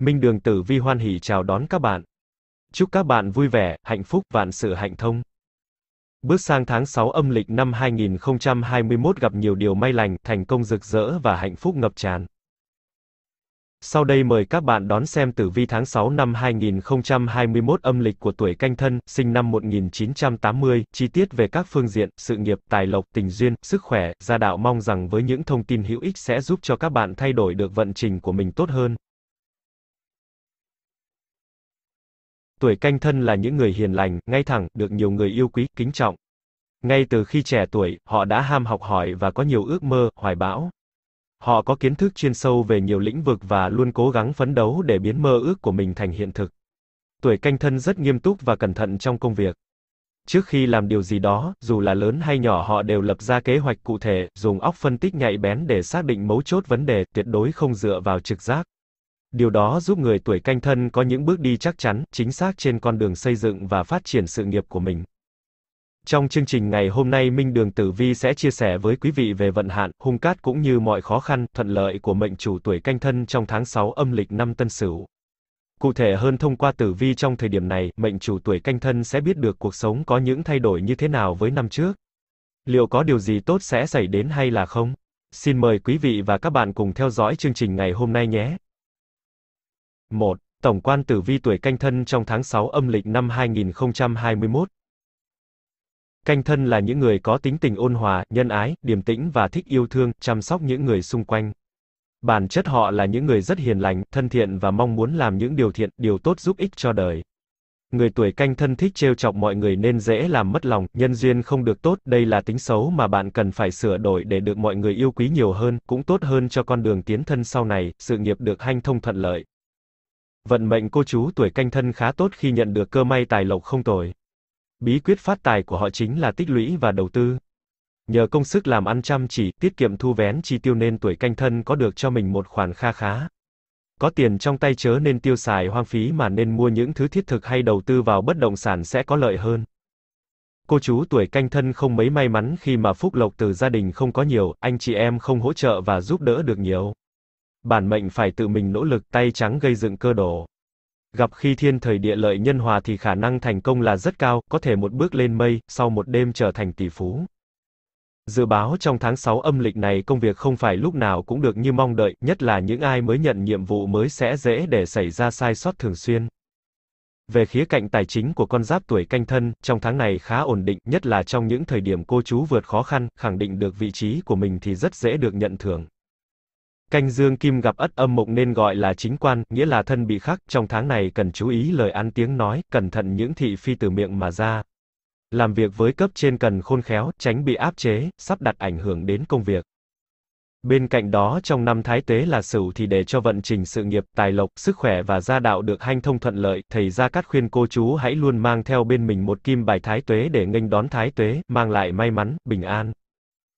Minh Đường Tử Vi hoan hỉ chào đón các bạn. Chúc các bạn vui vẻ, hạnh phúc, vạn sự hạnh thông. Bước sang tháng 6 âm lịch năm 2021 gặp nhiều điều may lành, thành công rực rỡ và hạnh phúc ngập tràn. Sau đây mời các bạn đón xem tử vi tháng 6 năm 2021 âm lịch của tuổi Canh Thân, sinh năm 1980, chi tiết về các phương diện, sự nghiệp, tài lộc, tình duyên, sức khỏe, gia đạo. Mong rằng với những thông tin hữu ích sẽ giúp cho các bạn thay đổi được vận trình của mình tốt hơn. Tuổi Canh Thân là những người hiền lành, ngay thẳng, được nhiều người yêu quý, kính trọng. Ngay từ khi trẻ tuổi, họ đã ham học hỏi và có nhiều ước mơ, hoài bão. Họ có kiến thức chuyên sâu về nhiều lĩnh vực và luôn cố gắng phấn đấu để biến mơ ước của mình thành hiện thực. Tuổi Canh Thân rất nghiêm túc và cẩn thận trong công việc. Trước khi làm điều gì đó, dù là lớn hay nhỏ, họ đều lập ra kế hoạch cụ thể, dùng óc phân tích nhạy bén để xác định mấu chốt vấn đề, tuyệt đối không dựa vào trực giác. Điều đó giúp người tuổi Canh Thân có những bước đi chắc chắn, chính xác trên con đường xây dựng và phát triển sự nghiệp của mình. Trong chương trình ngày hôm nay, Minh Đường Tử Vi sẽ chia sẻ với quý vị về vận hạn, hung cát cũng như mọi khó khăn, thuận lợi của mệnh chủ tuổi Canh Thân trong tháng 6 âm lịch năm Tân Sửu. Cụ thể hơn, thông qua tử vi trong thời điểm này, mệnh chủ tuổi Canh Thân sẽ biết được cuộc sống có những thay đổi như thế nào với năm trước. Liệu có điều gì tốt sẽ xảy đến hay là không? Xin mời quý vị và các bạn cùng theo dõi chương trình ngày hôm nay nhé. 1. Tổng quan tử vi tuổi Canh Thân trong tháng 6 âm lịch năm 2021. Canh Thân là những người có tính tình ôn hòa, nhân ái, điềm tĩnh và thích yêu thương, chăm sóc những người xung quanh. Bản chất họ là những người rất hiền lành, thân thiện và mong muốn làm những điều thiện, điều tốt giúp ích cho đời. Người tuổi Canh Thân thích trêu chọc mọi người nên dễ làm mất lòng, nhân duyên không được tốt, đây là tính xấu mà bạn cần phải sửa đổi để được mọi người yêu quý nhiều hơn, cũng tốt hơn cho con đường tiến thân sau này, sự nghiệp được hanh thông thuận lợi. Vận mệnh cô chú tuổi Canh Thân khá tốt khi nhận được cơ may tài lộc không tồi. Bí quyết phát tài của họ chính là tích lũy và đầu tư. Nhờ công sức làm ăn chăm chỉ, tiết kiệm thu vén chi tiêu nên tuổi Canh Thân có được cho mình một khoản kha khá. Có tiền trong tay chớ nên tiêu xài hoang phí mà nên mua những thứ thiết thực hay đầu tư vào bất động sản sẽ có lợi hơn. Cô chú tuổi Canh Thân không mấy may mắn khi mà phúc lộc từ gia đình không có nhiều, anh chị em không hỗ trợ và giúp đỡ được nhiều. Bản mệnh phải tự mình nỗ lực, tay trắng gây dựng cơ đồ. Gặp khi thiên thời địa lợi nhân hòa thì khả năng thành công là rất cao, có thể một bước lên mây, sau một đêm trở thành tỷ phú. Dự báo trong tháng 6 âm lịch này công việc không phải lúc nào cũng được như mong đợi, nhất là những ai mới nhận nhiệm vụ mới sẽ dễ để xảy ra sai sót thường xuyên. Về khía cạnh tài chính của con giáp tuổi Canh Thân, trong tháng này khá ổn định, nhất là trong những thời điểm cô chú vượt khó khăn, khẳng định được vị trí của mình thì rất dễ được nhận thưởng. Canh dương kim gặp ất âm mộc nên gọi là chính quan, nghĩa là thân bị khắc, trong tháng này cần chú ý lời ăn tiếng nói, cẩn thận những thị phi từ miệng mà ra. Làm việc với cấp trên cần khôn khéo, tránh bị áp chế, sắp đặt ảnh hưởng đến công việc. Bên cạnh đó trong năm thái tế là Sửu thì để cho vận trình sự nghiệp, tài lộc, sức khỏe và gia đạo được hanh thông thuận lợi, thầy Gia Cát khuyên cô chú hãy luôn mang theo bên mình một kim bài thái tuế để nghênh đón thái tuế, mang lại may mắn, bình an.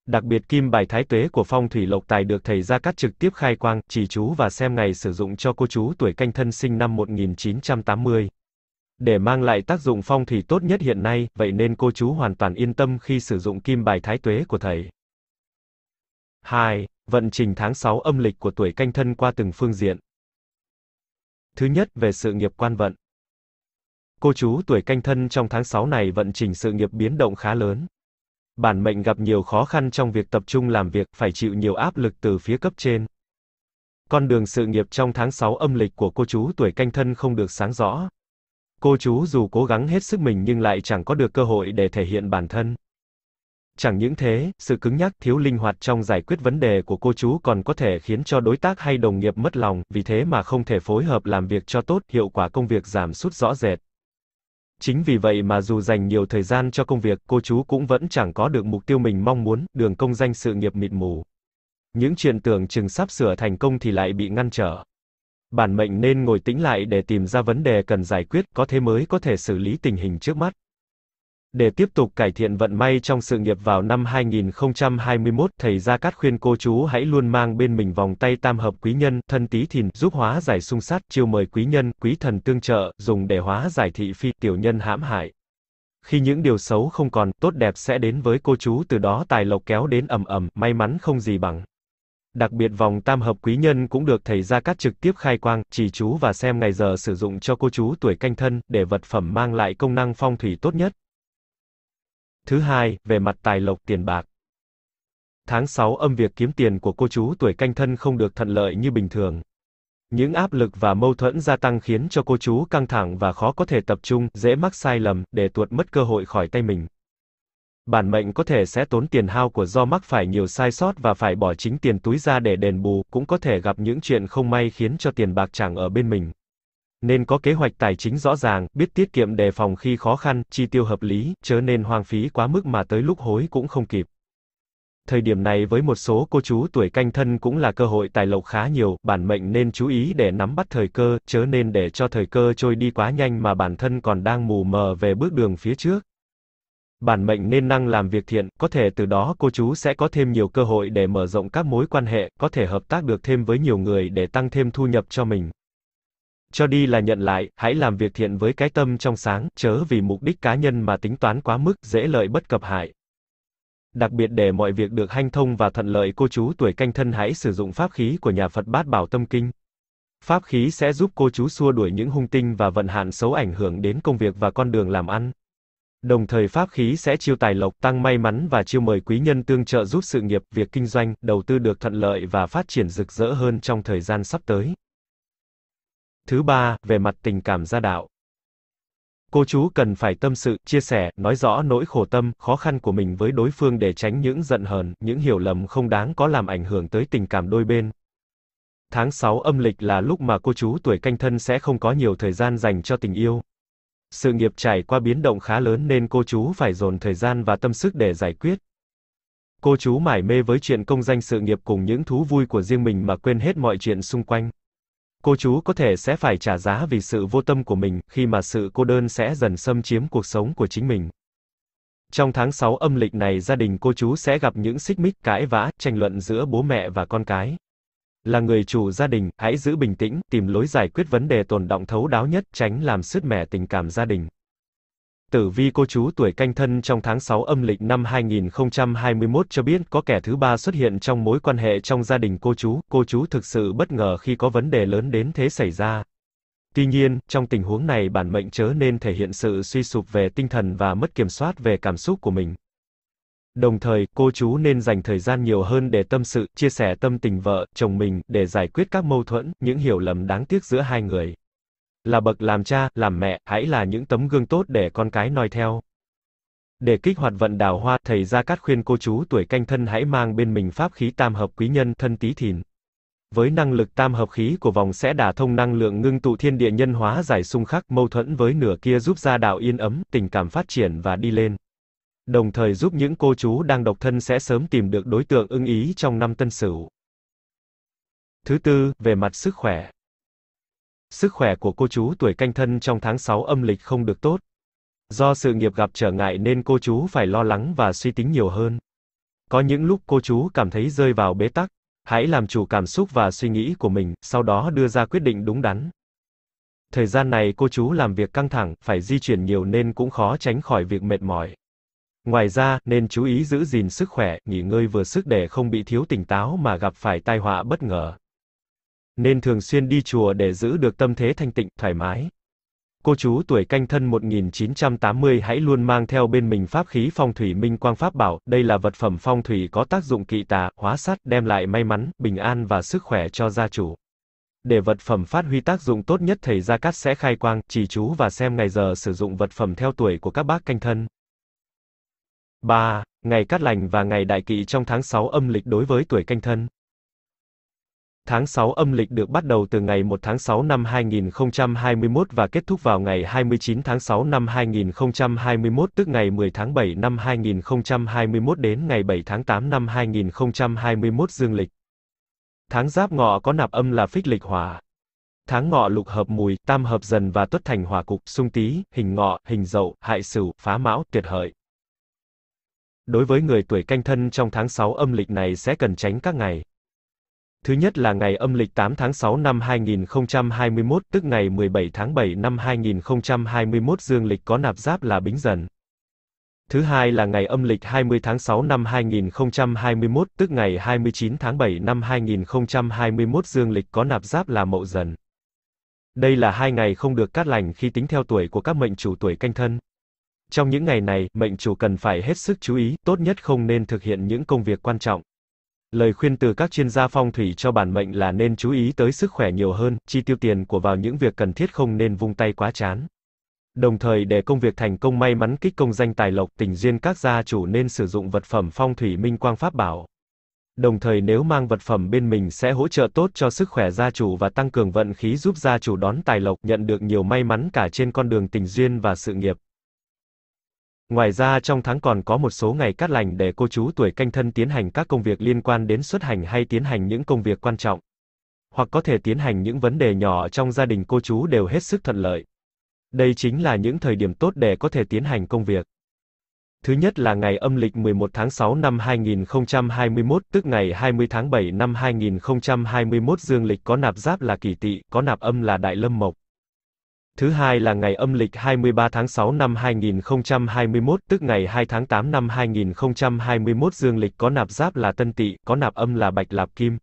Đặc biệt kim bài thái tuế của phong thủy lộc tài được thầy Gia Cát trực tiếp khai quang, chỉ chú và xem ngày sử dụng cho cô chú tuổi Canh Thân sinh năm 1980. Để mang lại tác dụng phong thủy tốt nhất hiện nay, vậy nên cô chú hoàn toàn yên tâm khi sử dụng kim bài thái tuế của thầy. 2. Vận trình tháng 6 âm lịch của tuổi Canh Thân qua từng phương diện. Thứ nhất, về sự nghiệp quan vận. Cô chú tuổi Canh Thân trong tháng 6 này vận trình sự nghiệp biến động khá lớn. Bản mệnh gặp nhiều khó khăn trong việc tập trung làm việc, phải chịu nhiều áp lực từ phía cấp trên. Con đường sự nghiệp trong tháng 6 âm lịch của cô chú tuổi Canh Thân không được sáng rõ. Cô chú dù cố gắng hết sức mình nhưng lại chẳng có được cơ hội để thể hiện bản thân. Chẳng những thế, sự cứng nhắc, thiếu linh hoạt trong giải quyết vấn đề của cô chú còn có thể khiến cho đối tác hay đồng nghiệp mất lòng, vì thế mà không thể phối hợp làm việc cho tốt, hiệu quả công việc giảm sút rõ rệt. Chính vì vậy mà dù dành nhiều thời gian cho công việc, cô chú cũng vẫn chẳng có được mục tiêu mình mong muốn, đường công danh sự nghiệp mịt mù. Những chuyện tưởng chừng sắp sửa thành công thì lại bị ngăn trở. Bản mệnh nên ngồi tĩnh lại để tìm ra vấn đề cần giải quyết, có thế mới có thể xử lý tình hình trước mắt. Để tiếp tục cải thiện vận may trong sự nghiệp vào năm 2021, thầy Gia Cát khuyên cô chú hãy luôn mang bên mình vòng tay tam hợp quý nhân, thân Tý Thìn, giúp hóa giải xung sát, chiêu mời quý nhân, quý thần tương trợ, dùng để hóa giải thị phi, tiểu nhân hãm hại. Khi những điều xấu không còn, tốt đẹp sẽ đến với cô chú, từ đó tài lộc kéo đến ầm ầm, may mắn không gì bằng. Đặc biệt vòng tam hợp quý nhân cũng được thầy Gia Cát trực tiếp khai quang, trì chú và xem ngày giờ sử dụng cho cô chú tuổi Canh Thân, để vật phẩm mang lại công năng phong thủy tốt nhất. Thứ hai, về mặt tài lộc tiền bạc. Tháng 6 âm việc kiếm tiền của cô chú tuổi Canh Thân không được thuận lợi như bình thường. Những áp lực và mâu thuẫn gia tăng khiến cho cô chú căng thẳng và khó có thể tập trung, dễ mắc sai lầm, để tuột mất cơ hội khỏi tay mình. Bản mệnh có thể sẽ tốn tiền hao của do mắc phải nhiều sai sót và phải bỏ chính tiền túi ra để đền bù, cũng có thể gặp những chuyện không may khiến cho tiền bạc chẳng ở bên mình. Nên có kế hoạch tài chính rõ ràng, biết tiết kiệm đề phòng khi khó khăn, chi tiêu hợp lý, chớ nên hoang phí quá mức mà tới lúc hối cũng không kịp. Thời điểm này với một số cô chú tuổi Canh Thân cũng là cơ hội tài lộc khá nhiều, bản mệnh nên chú ý để nắm bắt thời cơ, chớ nên để cho thời cơ trôi đi quá nhanh mà bản thân còn đang mù mờ về bước đường phía trước. Bản mệnh nên năng làm việc thiện, có thể từ đó cô chú sẽ có thêm nhiều cơ hội để mở rộng các mối quan hệ, có thể hợp tác được thêm với nhiều người để tăng thêm thu nhập cho mình. Cho đi là nhận lại, hãy làm việc thiện với cái tâm trong sáng, chớ vì mục đích cá nhân mà tính toán quá mức, dễ lợi bất cập hại. Đặc biệt để mọi việc được hanh thông và thuận lợi cô chú tuổi Canh Thân hãy sử dụng pháp khí của nhà Phật Bát Bảo Tâm Kinh. Pháp khí sẽ giúp cô chú xua đuổi những hung tinh và vận hạn xấu ảnh hưởng đến công việc và con đường làm ăn. Đồng thời pháp khí sẽ chiêu tài lộc, tăng may mắn và chiêu mời quý nhân tương trợ giúp sự nghiệp, việc kinh doanh, đầu tư được thuận lợi và phát triển rực rỡ hơn trong thời gian sắp tới. Thứ ba, về mặt tình cảm gia đạo. Cô chú cần phải tâm sự, chia sẻ, nói rõ nỗi khổ tâm, khó khăn của mình với đối phương để tránh những giận hờn, những hiểu lầm không đáng có làm ảnh hưởng tới tình cảm đôi bên. Tháng 6 âm lịch là lúc mà cô chú tuổi Canh Thân sẽ không có nhiều thời gian dành cho tình yêu. Sự nghiệp trải qua biến động khá lớn nên cô chú phải dồn thời gian và tâm sức để giải quyết. Cô chú mải mê với chuyện công danh sự nghiệp cùng những thú vui của riêng mình mà quên hết mọi chuyện xung quanh. Cô chú có thể sẽ phải trả giá vì sự vô tâm của mình, khi mà sự cô đơn sẽ dần xâm chiếm cuộc sống của chính mình. Trong tháng 6 âm lịch này gia đình cô chú sẽ gặp những xích mích, cãi vã, tranh luận giữa bố mẹ và con cái. Là người chủ gia đình, hãy giữ bình tĩnh, tìm lối giải quyết vấn đề tồn đọng thấu đáo nhất, tránh làm sứt mẻ tình cảm gia đình. Tử vi cô chú tuổi Canh Thân trong tháng 6 âm lịch năm 2021 cho biết có kẻ thứ ba xuất hiện trong mối quan hệ trong gia đình cô chú thực sự bất ngờ khi có vấn đề lớn đến thế xảy ra. Tuy nhiên, trong tình huống này bản mệnh chớ nên thể hiện sự suy sụp về tinh thần và mất kiểm soát về cảm xúc của mình. Đồng thời, cô chú nên dành thời gian nhiều hơn để tâm sự, chia sẻ tâm tình vợ, chồng mình, để giải quyết các mâu thuẫn, những hiểu lầm đáng tiếc giữa hai người. Là bậc làm cha, làm mẹ, hãy là những tấm gương tốt để con cái noi theo. Để kích hoạt vận đào hoa, thầy Gia Cát khuyên cô chú tuổi Canh Thân hãy mang bên mình pháp khí tam hợp quý nhân Thân Tý Thìn. Với năng lực tam hợp khí của vòng sẽ đả thông năng lượng ngưng tụ thiên địa nhân hóa giải xung khắc mâu thuẫn với nửa kia giúp gia đạo yên ấm, tình cảm phát triển và đi lên. Đồng thời giúp những cô chú đang độc thân sẽ sớm tìm được đối tượng ưng ý trong năm Tân Sửu. Thứ tư, về mặt sức khỏe. Sức khỏe của cô chú tuổi Canh Thân trong tháng 6 âm lịch không được tốt. Do sự nghiệp gặp trở ngại nên cô chú phải lo lắng và suy tính nhiều hơn. Có những lúc cô chú cảm thấy rơi vào bế tắc, hãy làm chủ cảm xúc và suy nghĩ của mình, sau đó đưa ra quyết định đúng đắn. Thời gian này cô chú làm việc căng thẳng, phải di chuyển nhiều nên cũng khó tránh khỏi việc mệt mỏi. Ngoài ra, nên chú ý giữ gìn sức khỏe, nghỉ ngơi vừa sức để không bị thiếu tỉnh táo mà gặp phải tai họa bất ngờ. Nên thường xuyên đi chùa để giữ được tâm thế thanh tịnh, thoải mái. Cô chú tuổi Canh Thân 1980 hãy luôn mang theo bên mình pháp khí phong thủy Minh Quang Pháp Bảo, đây là vật phẩm phong thủy có tác dụng kỵ tà, hóa sát, đem lại may mắn, bình an và sức khỏe cho gia chủ. Để vật phẩm phát huy tác dụng tốt nhất thầy Gia Cát sẽ khai quang, trì chú và xem ngày giờ sử dụng vật phẩm theo tuổi của các bác Canh Thân. 3. Ngày cát lành và ngày đại kỵ trong tháng 6 âm lịch đối với tuổi Canh Thân. Tháng 6 âm lịch được bắt đầu từ ngày 1 tháng 6 năm 2021 và kết thúc vào ngày 29 tháng 6 năm 2021 tức ngày 10 tháng 7 năm 2021 đến ngày 7 tháng 8 năm 2021 dương lịch. Tháng Giáp Ngọ có nạp âm là Phích Lịch Hỏa. Tháng Ngọ lục hợp Mùi, tam hợp Dần và Tuất thành hỏa cục, xung Tý, hình Ngọ, hình Dậu, hại Sửu, phá Mão, tuyệt Hợi. Đối với người tuổi Canh Thân trong tháng 6 âm lịch này sẽ cần tránh các ngày. Thứ nhất là ngày âm lịch 8 tháng 6 năm 2021 tức ngày 17 tháng 7 năm 2021 dương lịch có nạp giáp là Bính Dần. Thứ hai là ngày âm lịch 20 tháng 6 năm 2021, tức ngày 29 tháng 7 năm 2021 dương lịch có nạp giáp là Mậu Dần. Đây là hai ngày không được cát lành khi tính theo tuổi của các mệnh chủ tuổi Canh Thân. Trong những ngày này, mệnh chủ cần phải hết sức chú ý, tốt nhất không nên thực hiện những công việc quan trọng. Lời khuyên từ các chuyên gia phong thủy cho bản mệnh là nên chú ý tới sức khỏe nhiều hơn, chi tiêu tiền của vào những việc cần thiết, không nên vung tay quá chán. Đồng thời để công việc thành công, may mắn, kích công danh, tài lộc, tình duyên, các gia chủ nên sử dụng vật phẩm phong thủy minh quang pháp bảo. Đồng thời nếu mang vật phẩm bên mình sẽ hỗ trợ tốt cho sức khỏe gia chủ và tăng cường vận khí, giúp gia chủ đón tài lộc, nhận được nhiều may mắn cả trên con đường tình duyên và sự nghiệp. Ngoài ra trong tháng còn có một số ngày cát lành để cô chú tuổi Canh Thân tiến hành các công việc liên quan đến xuất hành hay tiến hành những công việc quan trọng. Hoặc có thể tiến hành những vấn đề nhỏ trong gia đình cô chú đều hết sức thuận lợi. Đây chính là những thời điểm tốt để có thể tiến hành công việc. Thứ nhất là ngày âm lịch 11 tháng 6 năm 2021, tức ngày 20 tháng 7 năm 2021 dương lịch có nạp giáp là Kỷ Tỵ, có nạp âm là Đại Lâm Mộc. Thứ hai là ngày âm lịch 23 tháng 6 năm 2021, tức ngày 2 tháng 8 năm 2021 dương lịch có nạp giáp là Tân Tỵ, có nạp âm là Bạch Lạp Kim.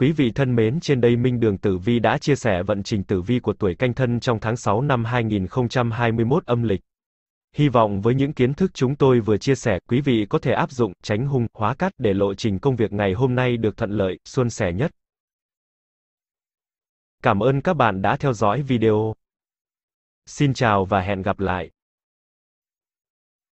Quý vị thân mến, trên đây Minh Đường Tử Vi đã chia sẻ vận trình tử vi của tuổi Canh Thân trong tháng 6 năm 2021 âm lịch. Hy vọng với những kiến thức chúng tôi vừa chia sẻ, quý vị có thể áp dụng, tránh hung, hóa cát để lộ trình công việc ngày hôm nay được thuận lợi, suôn sẻ nhất. Cảm ơn các bạn đã theo dõi video. Xin chào và hẹn gặp lại.